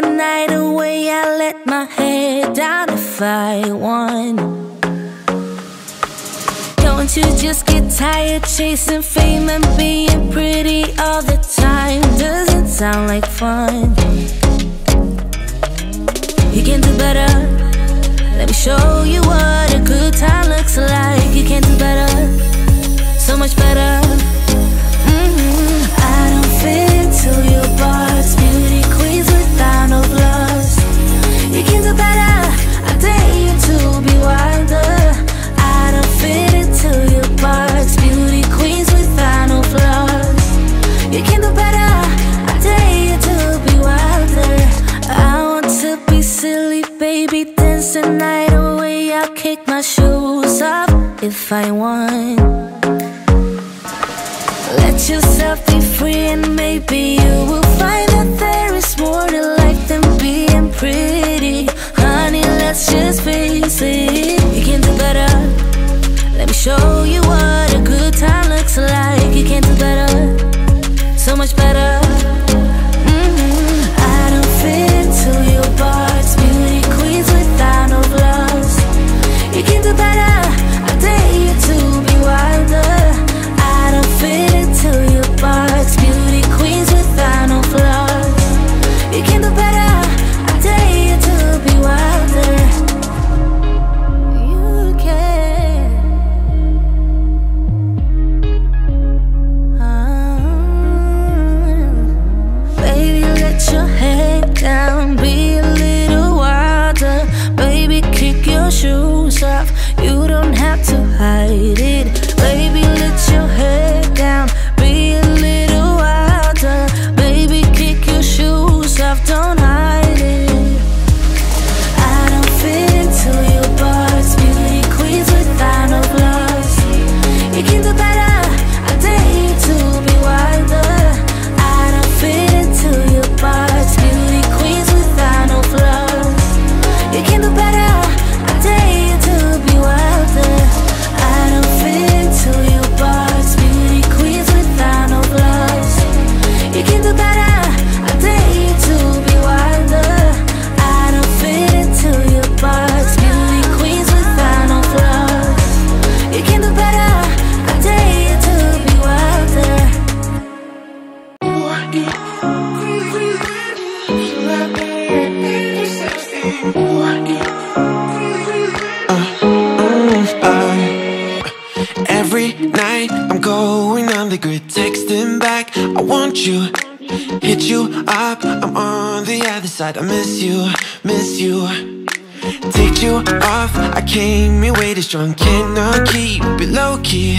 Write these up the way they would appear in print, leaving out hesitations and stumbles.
the night away. I let my head down if I want. Don't you just get tired chasing fame and being pretty all the time? Doesn't sound like fun. You can do better. Let me show you what a good time looks like. You can do better. So much better. I don't fit to your bars, beauty queens with thine of loves. You can do better. I dare you to be wilder. I don't fit into your bars, beauty queens with thine of loves. You can do better. I dare you to be wilder. I want to be silly, baby, dance the night away. I'll kick my shoes off if I want. Let yourself be free and maybe you will find that there is more to life than being pretty. Honey, let's just face it. You can do better. Let me show you what a good time looks like. You can do better. So much better. I don't fit into your bars, beauty queens without no gloves. You can do better. I dare you to be wilder. I don't fit into your box, beauty queens without no flaws. You can do better. I dare you to be wilder. You can. Baby, let your head down, be a little wilder. Baby, kick your shoes off. You don't have to hide it. Baby, let your head down, be a little wilder. Baby, kick your shoes off, don't hide it. I don't fit into your bars, beauty queens without no gloves. You can do better, I dare you to be wilder. I don't fit into your bars, beauty queens without no gloves. You can do better, I dare you to be wilder. I don't fit to your bars, beauty queens without no gloves. You can do better. I dare you to be wilder. I don't fit into your bars, beauty queens without no gloves. You can do better. I dare you to be wilder. Every night I'm going on the grid, texting back, I want you, hit you up, I'm on the other side, I miss you, miss you. Take you off, I came in way too strong, cannot keep it low-key.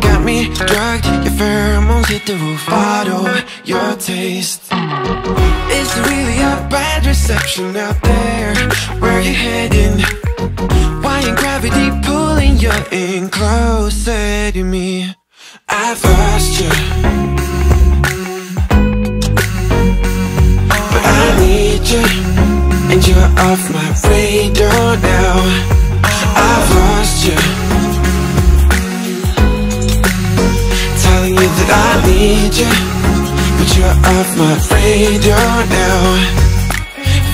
Got me drugged, your pheromones hit the roof, follow your taste. It's really a bad reception out there, where you heading? Why ain't gravity pulling you in closer to me? I've lost you, but I need you, and you're off my radar now. I've lost you, telling you that I need you, but you're off my radar now.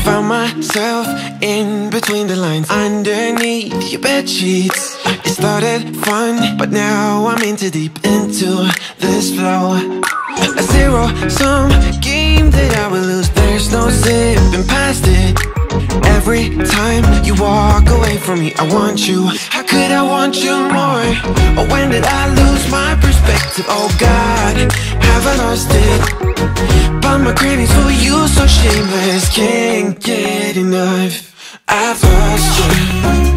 Found myself in between the lines, underneath your bed sheets. It started fun, but now I'm in too deep into this flow. A zero-sum game that I will lose, there's no zipping past it. Every time you walk away from me, I want you. How could I want you more? Or when did I lose my perspective? Oh God, have I lost it? But my cravings for you so shameless, can't get enough. I've lost you.